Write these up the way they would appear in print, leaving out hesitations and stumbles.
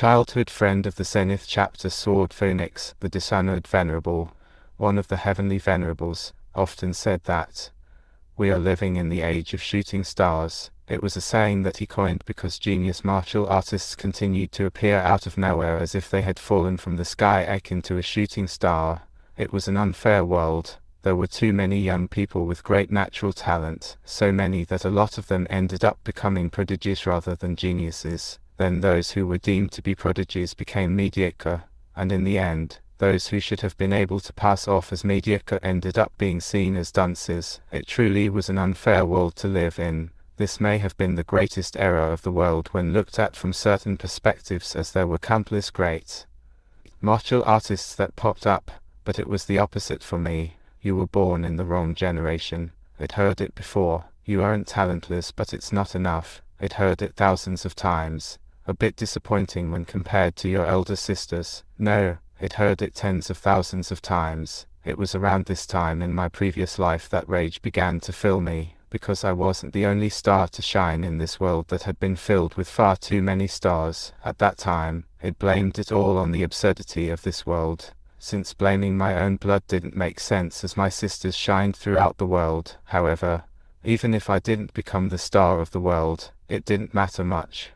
Childhood friend of the Zenith chapter Sword Phoenix, the Dishonored Venerable, one of the Heavenly Venerables, often said that we are living in the age of shooting stars. It was a saying that he coined because genius martial artists continued to appear out of nowhere as if they had fallen from the sky akin to a shooting star. It was an unfair world. There were too many young people with great natural talent, so many that a lot of them ended up becoming prodigies rather than geniuses. Then those who were deemed to be prodigies became mediocre, and in the end, those who should have been able to pass off as mediocre ended up being seen as dunces. It truly was an unfair world to live in. This may have been the greatest error of the world when looked at from certain perspectives, as there were countless great martial artists that popped up, but it was the opposite for me. You were born in the wrong generation. I'd heard it before. You aren't talentless, but it's not enough. I'd heard it thousands of times. A bit disappointing when compared to your elder sisters. No, I'd heard it tens of thousands of times. It was around this time in my previous life that rage began to fill me, because I wasn't the only star to shine in this world that had been filled with far too many stars. At that time, I'd blamed it all on the absurdity of this world, since blaming my own blood didn't make sense as my sisters shined throughout the world. However, even if I didn't become the star of the world, it didn't matter much,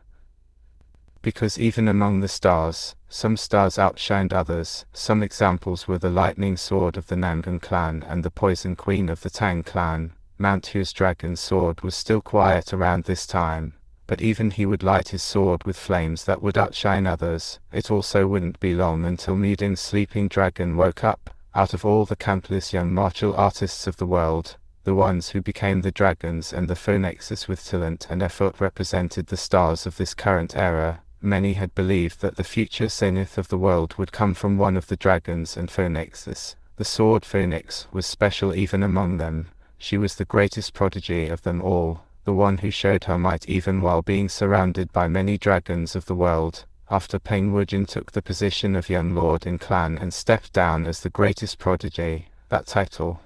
because even among the stars, some stars outshined others. Some examples were the lightning sword of the Nangan clan and the poison queen of the Tang clan, Mount Hu's dragon sword was still quiet around this time, but even he would light his sword with flames that would outshine others. It also wouldn't be long until Mudan's sleeping dragon woke up. Out of all the countless young martial artists of the world, the ones who became the dragons and the phoenixes with talent and effort represented the stars of this current era. Many had believed that the future Zenith of the world would come from one of the dragons and phoenixes. The Sword Phoenix was special even among them. She was the greatest prodigy of them all, the one who showed her might even while being surrounded by many dragons of the world. After Peng Wujin took the position of young lord in clan and stepped down as the greatest prodigy, that title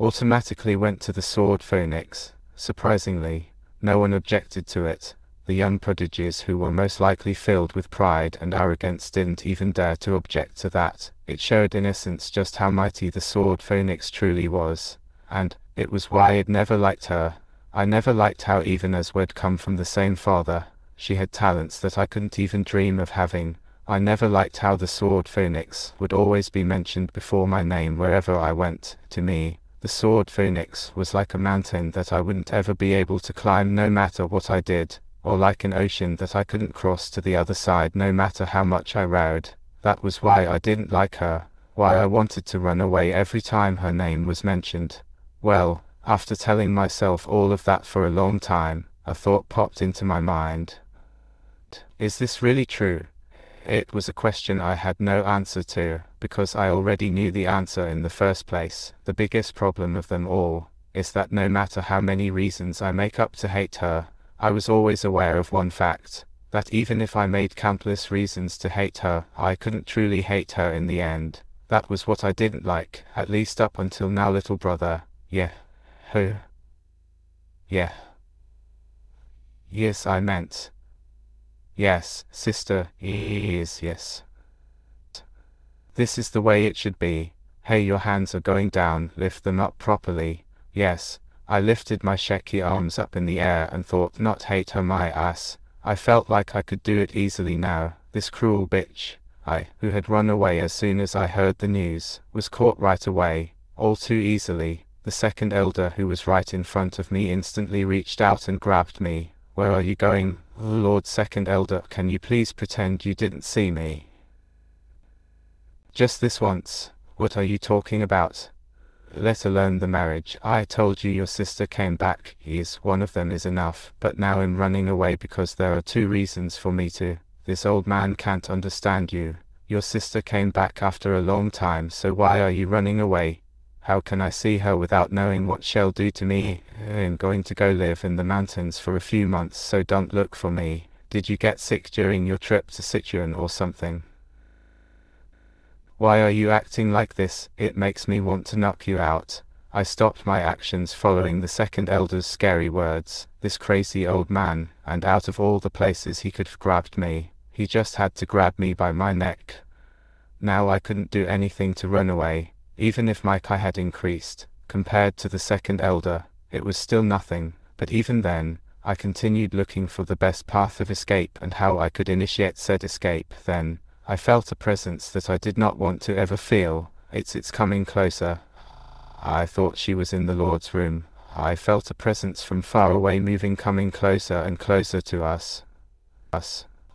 automatically went to the Sword Phoenix. Surprisingly, no one objected to it. The young prodigies who were most likely filled with pride and arrogance didn't even dare to object to that. It showed in essence just how mighty the Sword Phoenix truly was, and it was why I'd never liked her. I never liked how, even as we'd come from the same father, she had talents that I couldn't even dream of having. I never liked how the Sword Phoenix would always be mentioned before my name wherever I went. To me, the Sword Phoenix was like a mountain that I wouldn't ever be able to climb no matter what I did, or like an ocean that I couldn't cross to the other side no matter how much I rowed. That was why I didn't like her, why I wanted to run away every time her name was mentioned. Well, after telling myself all of that for a long time, a thought popped into my mind. Is this really true? It was a question I had no answer to, because I already knew the answer in the first place. The biggest problem of them all is that no matter how many reasons I make up to hate her, I was always aware of one fact, that even if I made countless reasons to hate her, I couldn't truly hate her in the end. That was what I didn't like, at least up until now, little brother. Yeah. Who? Yeah. Yes, I meant. Yes, sister, is yes. This is the way it should be. Hey, your hands are going down, lift them up properly. Yes. I lifted my shaky arms up in the air and thought, not hate her my ass. I felt like I could do it easily now. This cruel bitch, I, who had run away as soon as I heard the news, was caught right away, all too easily. The second elder, who was right in front of me, instantly reached out and grabbed me. Where are you going? Lord second elder, can you please pretend you didn't see me? Just this once. What are you talking about? Let alone the marriage. I told you your sister came back. Yes, one of them is enough. But now I'm running away because there are two reasons for me to. This old man can't understand you. Your sister came back after a long time, so why are you running away? How can I see her without knowing what she'll do to me? I'm going to go live in the mountains for a few months, so don't look for me. Did you get sick during your trip to Sichuan or something? Why are you acting like this? It makes me want to knock you out. I stopped my actions following the second elder's scary words. This crazy old man, and out of all the places he could have grabbed me, He just had to grab me by my neck. Now I couldn't do anything to run away, even if my Kai had increased. Compared to the second elder, it was still nothing, but even then, I continued looking for the best path of escape and how I could initiate said escape. Then, I felt a presence that I did not want to ever feel. It's coming closer. I thought she was in the Lord's room. I felt a presence from far away moving, coming closer and closer to us.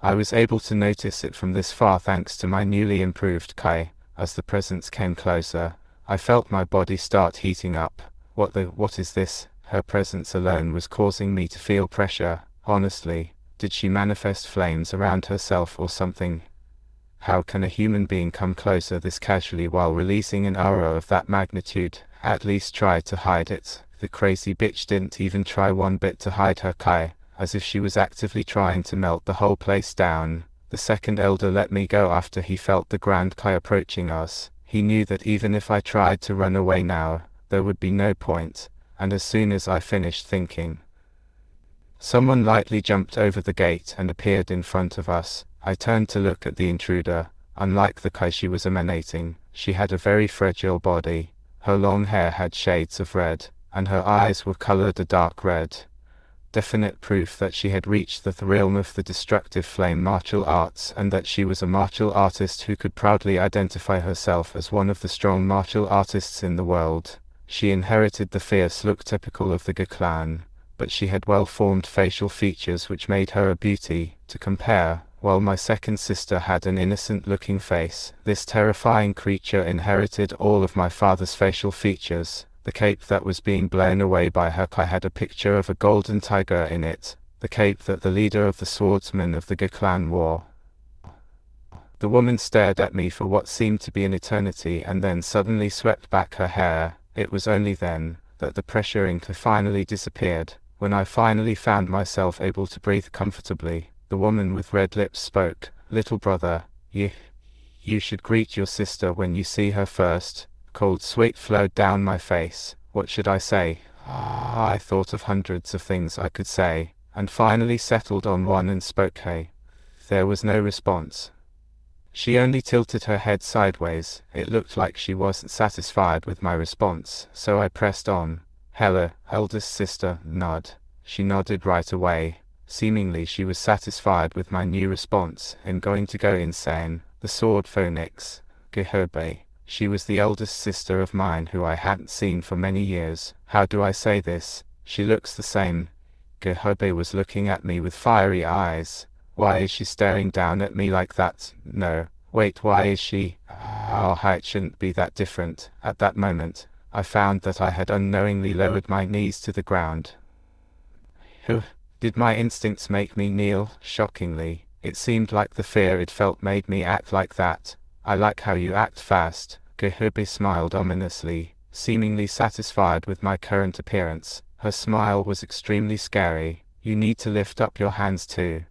I was able to notice it from this far thanks to my newly improved Kai. As the presence came closer, I felt my body start heating up. What is this? Her presence alone was causing me to feel pressure. Honestly, did she manifest flames around herself or something? How can a human being come closer this casually while releasing an aura of that magnitude? At least try to hide it. The crazy bitch didn't even try one bit to hide her Kai, as if she was actively trying to melt the whole place down. The second elder let me go after he felt the Grand Kai approaching us. He knew that even if I tried to run away now, there would be no point, and as soon as I finished thinking, someone lightly jumped over the gate and appeared in front of us. I turned to look at the intruder. Unlike the Kai she was emanating, she had a very fragile body. Her long hair had shades of red, and her eyes were colored a dark red. Definite proof that she had reached the realm of the destructive flame martial arts, and that she was a martial artist who could proudly identify herself as one of the strong martial artists in the world. She inherited the fierce look typical of the Ga clan, but she had well-formed facial features which made her a beauty to compare. While my second sister had an innocent-looking face, this terrifying creature inherited all of my father's facial features. The cape that was being blown away by her Kai had a picture of a golden tiger in it, the cape that the leader of the swordsmen of the Ga clan wore. The woman stared at me for what seemed to be an eternity and then suddenly swept back her hair. It was only then that the pressure in her finally disappeared. When I finally found myself able to breathe comfortably, the woman with red lips spoke. "Little brother, you should greet your sister when you see her first." Cold sweat flowed down my face. What should I say? I thought of hundreds of things I could say, and finally settled on one and spoke. Hey. There was no response. She only tilted her head sideways. It looked like she wasn't satisfied with my response, so I pressed on. "Hello, eldest sister, nod." She nodded right away. Seemingly she was satisfied with my new response. I'm going to go insane. The Sword Phoenix. Ga Hobi. She was the eldest sister of mine who I hadn't seen for many years. How do I say this? She looks the same. Ga Hobi was looking at me with fiery eyes. Why is she staring down at me like that? No. Wait, why is she? Our height shouldn't be that different. At that moment, I found that I had unknowingly lowered my knees to the ground. Did my instincts make me kneel? Shockingly, it seemed like the fear it felt made me act like that. "I like how you act fast." Ga Hobi smiled ominously, seemingly satisfied with my current appearance. Her smile was extremely scary. "You need to lift up your hands too."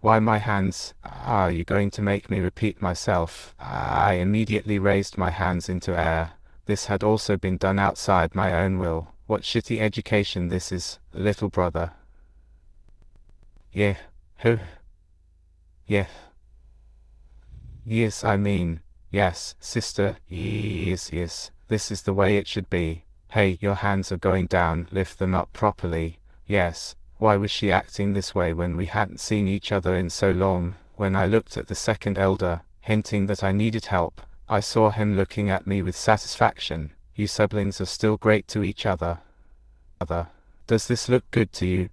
"Why my hands? Are you going to make me repeat myself?" I immediately raised my hands into air. This had also been done outside my own will. What shitty education this is, little brother. Yes, I mean, yes, sister, yes, this is the way it should be. Hey, your hands are going down, lift them up properly. Yes, why was she acting this way when we hadn't seen each other in so long? When I looked at the second elder, hinting that I needed help, I saw him looking at me with satisfaction. "You siblings are still great to each other. Does this look good to you?"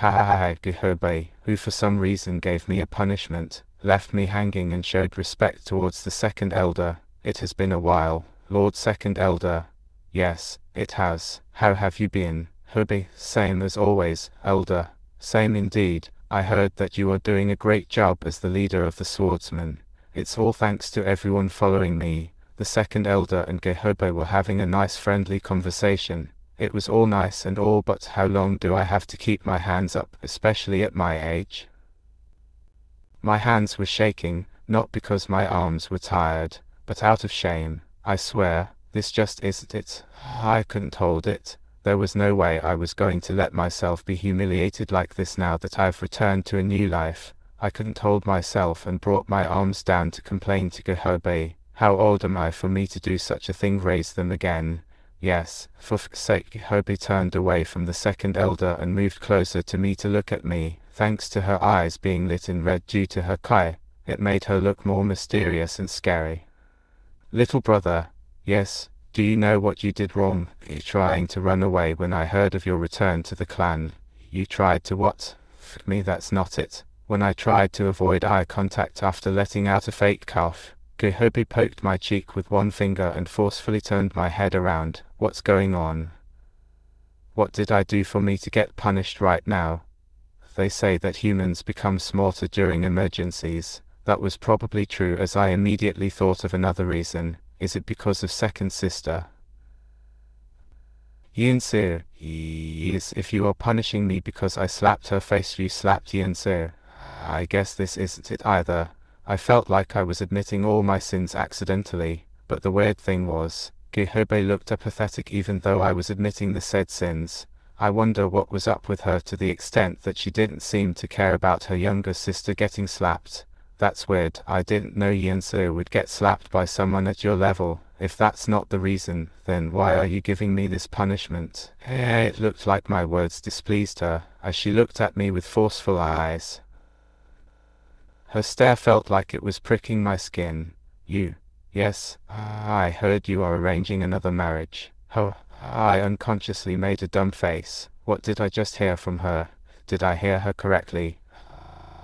Ga Hobi, who for some reason gave me a punishment, left me hanging and showed respect towards the second elder. "It has been a while, Lord Second Elder." "Yes, it has. How have you been?" "Hobi, same as always, Elder." "Same indeed. I heard that you are doing a great job as the leader of the swordsmen. It's all thanks to everyone following me." The second elder and Ga Hobi were having a nice friendly conversation. It was all nice and all, but how long do I have to keep my hands up, especially at my age? My hands were shaking, not because my arms were tired, but out of shame. I swear, this just isn't it. I couldn't hold it. There was no way I was going to let myself be humiliated like this now that I've returned to a new life. I couldn't hold myself and brought my arms down to complain to Ga Hobi. How old am I for me to do such a thing? Raise them again. Yes, for f**k's sake. Ga Hobi turned away from the second elder and moved closer to me to look at me. Thanks to her eyes being lit in red due to her kai, it made her look more mysterious and scary. Little brother, yes, do you know what you did wrong? You trying to run away when I heard of your return to the clan. You tried to what? F**k me, that's not it. When I tried to avoid eye contact after letting out a fake cough, Ga Hobi poked my cheek with one finger and forcefully turned my head around. What's going on? What did I do for me to get punished right now? They say that humans become smarter during emergencies. That was probably true, as I immediately thought of another reason. Is it because of second sister? Yin Sir, yes, if you are punishing me because I slapped her face, you slapped Yin Sir. I guess this isn't it either. I felt like I was admitting all my sins accidentally, but the weird thing was, Ga Hobi looked apathetic even though I was admitting the said sins. I wonder what was up with her to the extent that she didn't seem to care about her younger sister getting slapped. That's weird. I didn't know Yin Su would get slapped by someone at your level. If that's not the reason, then why are you giving me this punishment? Hey, it looked like my words displeased her, as she looked at me with forceful eyes. Her stare felt like it was pricking my skin. You. Yes, I heard you are arranging another marriage. Huh. I unconsciously made a dumb face. What did I just hear from her? Did I hear her correctly?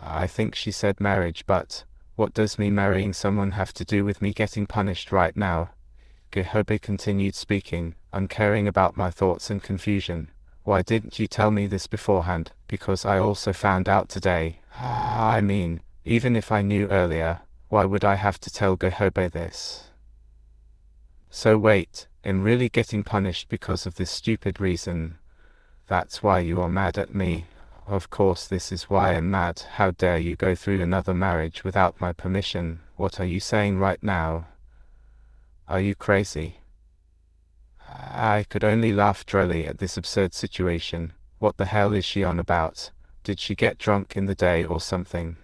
I think she said marriage, but what does me marrying someone have to do with me getting punished right now? Ga Hobi continued speaking, uncaring about my thoughts and confusion. Why didn't you tell me this beforehand? Because I also found out today. I mean, even if I knew earlier, why would I have to tell Ga Hobi this? So wait, I'm really getting punished because of this stupid reason. That's why you are mad at me. Of course this is why I'm mad. How dare you go through another marriage without my permission? What are you saying right now? Are you crazy? I could only laugh drolly at this absurd situation. What the hell is she on about? Did she get drunk in the day or something?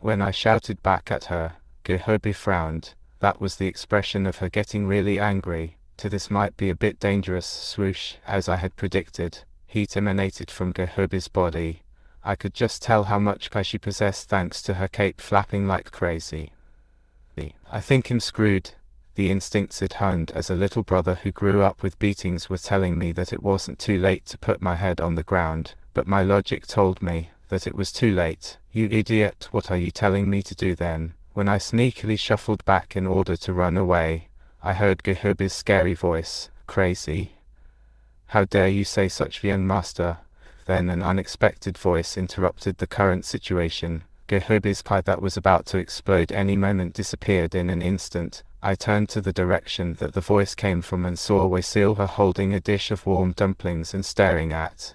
When I shouted back at her, Ga Hobi frowned. That was the expression of her getting really angry. To this might be a bit dangerous. Swoosh. As I had predicted, heat emanated from Ga Hobi's body. I could just tell how much kai she possessed thanks to her cape flapping like crazy. I think I'm screwed. The instincts it honed as a little brother who grew up with beatings were telling me that it wasn't too late to put my head on the ground, but my logic told me that it was too late. You idiot, what are you telling me to do then? When I sneakily shuffled back in order to run away, I heard Ga Hobi's scary voice. Crazy. How dare you say such, young master? Then an unexpected voice interrupted the current situation. Ga Hobi's kai that was about to explode any moment disappeared in an instant. I turned to the direction that the voice came from and saw Wei Silva holding a dish of warm dumplings and staring at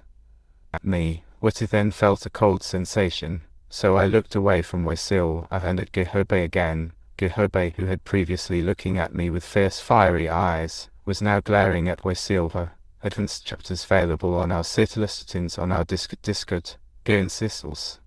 me. What I then felt a cold sensation. So I looked away from Wei Silva and at Ga Hobi again. Ga Hobi, who had previously looking at me with fierce fiery eyes, was now glaring at Wei Silva. Advanced chapters available on our site, listings on our Discord. Go and Sissels.